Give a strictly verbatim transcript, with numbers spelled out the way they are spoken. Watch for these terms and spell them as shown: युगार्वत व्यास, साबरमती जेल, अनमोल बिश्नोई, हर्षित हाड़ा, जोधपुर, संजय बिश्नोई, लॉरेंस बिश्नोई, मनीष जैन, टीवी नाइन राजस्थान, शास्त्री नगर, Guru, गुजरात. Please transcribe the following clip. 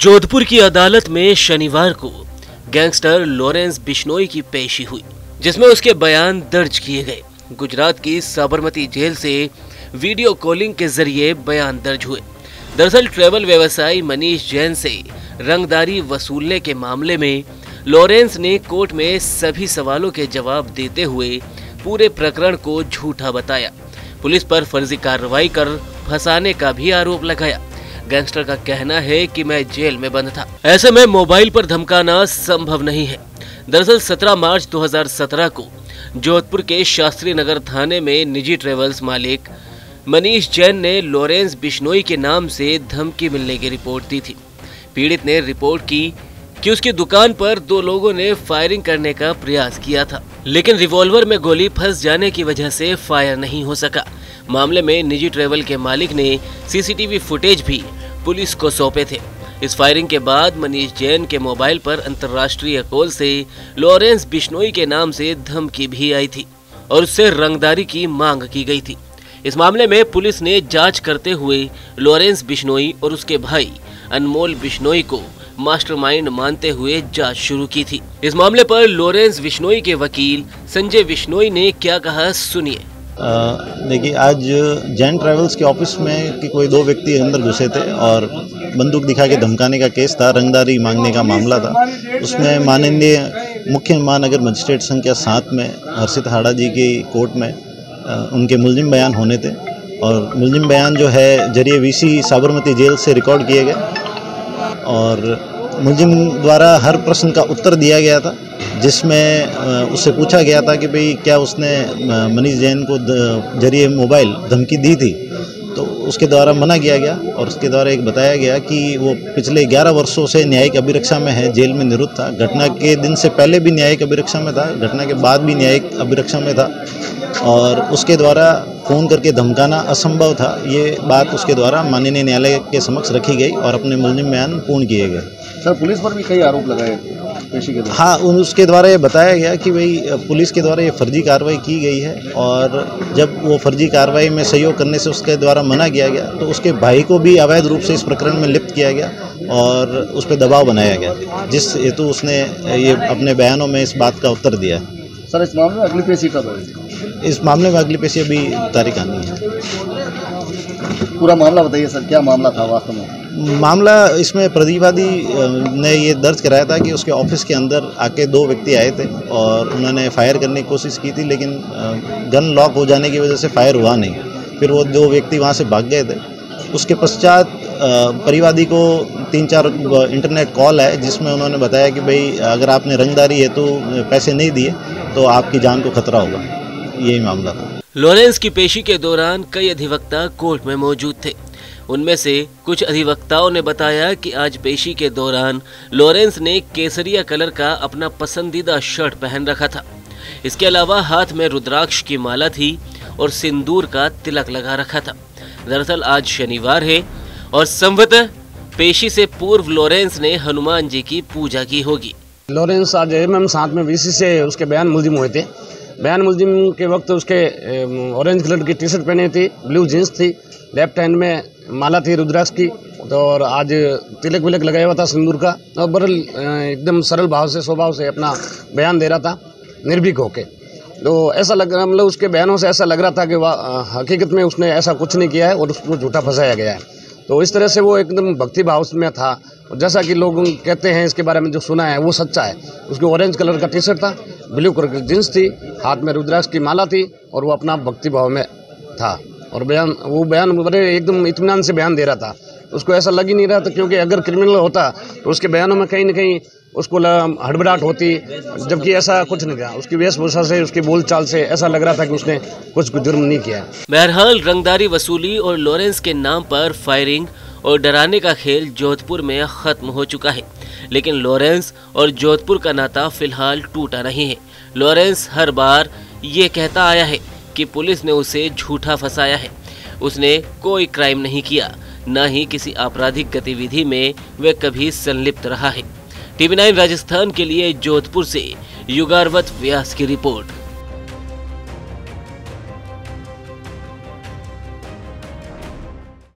जोधपुर की अदालत में शनिवार को गैंगस्टर लॉरेंस बिश्नोई की पेशी हुई, जिसमें उसके बयान दर्ज किए गए। गुजरात की साबरमती जेल से वीडियो कॉलिंग के जरिए बयान दर्ज हुए। दरअसल ट्रैवल व्यवसायी मनीष जैन से रंगदारी वसूलने के मामले में लॉरेंस ने कोर्ट में सभी सवालों के जवाब देते हुए पूरे प्रकरण को झूठा बताया। पुलिस पर फर्जी कार्रवाई कर फंसाने का भी आरोप लगाया। गैंगस्टर का कहना है कि मैं जेल में बंद था, ऐसे में मोबाइल पर धमकाना संभव नहीं है। दरअसल सत्रह मार्च दो हज़ार सत्रह को जोधपुर के शास्त्री नगर थाने में निजी ट्रेवल्स मालिक मनीष जैन ने लॉरेंस बिश्नोई के नाम से धमकी मिलने की रिपोर्ट दी थी। पीड़ित ने रिपोर्ट की कि उसकी दुकान पर दो लोगों ने फायरिंग करने का प्रयास किया था, लेकिन रिवॉल्वर में गोली फंस जाने की वजह से फायर नहीं हो सका। मामले में निजी ट्रेवल के मालिक ने सीसीटीवी फुटेज भी पुलिस को सौंपे थे। इस फायरिंग के बाद मनीष जैन के मोबाइल पर अंतर्राष्ट्रीय कॉल से लॉरेंस बिश्नोई के नाम से धमकी भी आई थी और उससे रंगदारी की मांग की गई थी। इस मामले में पुलिस ने जांच करते हुए लॉरेंस बिश्नोई और उसके भाई अनमोल बिश्नोई को मास्टरमाइंड मानते हुए जांच शुरू की थी। इस मामले पर लॉरेंस बिश्नोई के वकील संजय बिश्नोई ने क्या कहा, सुनिए। देखिए, आज जैन ट्रैवल्स के ऑफिस में कि कोई दो व्यक्ति अंदर घुसे थे और बंदूक दिखा के धमकाने का केस था, रंगदारी मांगने का मामला था। उसमें माननीय मुख्य महानगर मजिस्ट्रेट संख्या सात में हर्षित हाड़ा जी की कोर्ट में उनके मुलजिम बयान होने थे और मुलजिम बयान जो है जरिए वीसी साबरमती जेल से रिकॉर्ड किए गए और मुलजिम द्वारा हर प्रश्न का उत्तर दिया गया था, जिसमें उससे पूछा गया था कि भाई क्या उसने मनीष जैन को जरिए मोबाइल धमकी दी थी, तो उसके द्वारा मना किया गया और उसके द्वारा एक बताया गया कि वो पिछले ग्यारह वर्षों से न्यायिक अभिरक्षा में है, जेल में निरुद्ध था। घटना के दिन से पहले भी न्यायिक अभिरक्षा में था, घटना के बाद भी न्यायिक अभिरक्षा में था और उसके द्वारा फ़ोन करके धमकाना असंभव था। ये बात उसके द्वारा माननीय न्यायालय के समक्ष रखी गई और अपने मुलजिम बयान पूर्ण किए गए। सर, पुलिस पर भी कई आरोप लगाए पेशी के द्वारा। हाँ, उसके द्वारा ये बताया गया कि भाई पुलिस के द्वारा ये फर्जी कार्रवाई की गई है और जब वो फर्जी कार्रवाई में सहयोग करने से उसके द्वारा मना किया गया तो उसके भाई को भी अवैध रूप से इस प्रकरण में लिप्त किया गया और उस पर दबाव बनाया गया, जिस हेतु उसने ये अपने बयानों में इस बात का उत्तर दिया। सर, इस मामले में अगली पेशी कब है? इस मामले में अगली पेशी अभी तारीख आनी है। पूरा मामला बताइए सर, क्या मामला था वास्तव में? मामला इसमें प्रतिवादी ने ये दर्ज कराया था कि उसके ऑफिस के अंदर आके दो व्यक्ति आए थे और उन्होंने फायर करने की कोशिश की थी, लेकिन गन लॉक हो जाने की वजह से फायर हुआ नहीं। फिर वो दो व्यक्ति वहाँ से भाग गए थे। उसके पश्चात परिवादी को तीन चार इंटरनेट कॉल आए जिसमें उन्होंने बताया कि भाई अगर आपने रंगदारी है तो पैसे नहीं दिए तो आपकी जान को खतरा होगा। यही मामला था। लॉरेंस की पेशी के दौरान कई अधिवक्ता कोर्ट में मौजूद थे। उनमें से कुछ अधिवक्ताओं ने बताया कि आज पेशी के दौरान लॉरेंस ने केसरिया कलर का अपना पसंदीदा शर्ट पहन रखा था। इसके अलावा हाथ में रुद्राक्ष की माला थी और सिंदूर का तिलक लगा रखा था। दरअसल आज शनिवार है और संभवतः पेशी से पूर्व लॉरेंस ने हनुमान जी की पूजा की होगी। लॉरेंस आज एम साथ में वीसी से उसके बयान मुलजिम हुए थे। बयान मुलजिम के वक्त उसके ऑरेंज कलर की टी शर्ट पहनी थी, ब्लू जीन्स थी, लेफ्ट हैंड में माला थी रुद्राक्ष की और आज तिलक विलक लगाया हुआ था सिंदूर का और बरल एकदम सरल भाव से स्वभाव से अपना बयान दे रहा था निर्भीक होके। तो ऐसा लग रहा, मतलब उसके बयानों से ऐसा लग रहा था कि वाह हकीकत में उसने ऐसा कुछ नहीं किया है और उसको झूठा फंसाया गया है। तो इस तरह से वो एकदम भक्ति भाव में था और जैसा कि लोग कहते हैं इसके बारे में जो सुना है वो सच्चा है। उसको ऑरेंज कलर का टी शर्ट था, ब्लू कलर की जींस थी, हाथ में रुद्राक्ष की माला थी और वो अपना भक्ति भाव में था और बयान वो बयान बड़े एकदम इत्मीनान से बयान दे रहा था। उसको ऐसा लग ही नहीं रहा था, क्योंकि अगर क्रिमिनल होता तो उसके बयानों में कहीं ना कहीं उसको हड़बड़ाहट होती, जबकि ऐसा कुछ नहीं था। उसकी वेशभूषा से, उसकी बोलचाल से ऐसा लग रहा था कि उसने कुछ जुर्म नहीं किया। बहरहाल रंगदारी वसूली और लॉरेंस के नाम पर फायरिंग और डराने का खेल जोधपुर में खत्म हो चुका है, लेकिन लॉरेंस और जोधपुर का नाता फिलहाल टूटा नहीं है। लॉरेंस हर बार ये कहता आया है कि पुलिस ने उसे झूठा फंसाया है, उसने कोई क्राइम नहीं किया, न ही किसी आपराधिक गतिविधि में वह कभी संलिप्त रहा है। टीवी नाइन राजस्थान के लिए जोधपुर से युगार्वत व्यास की रिपोर्ट।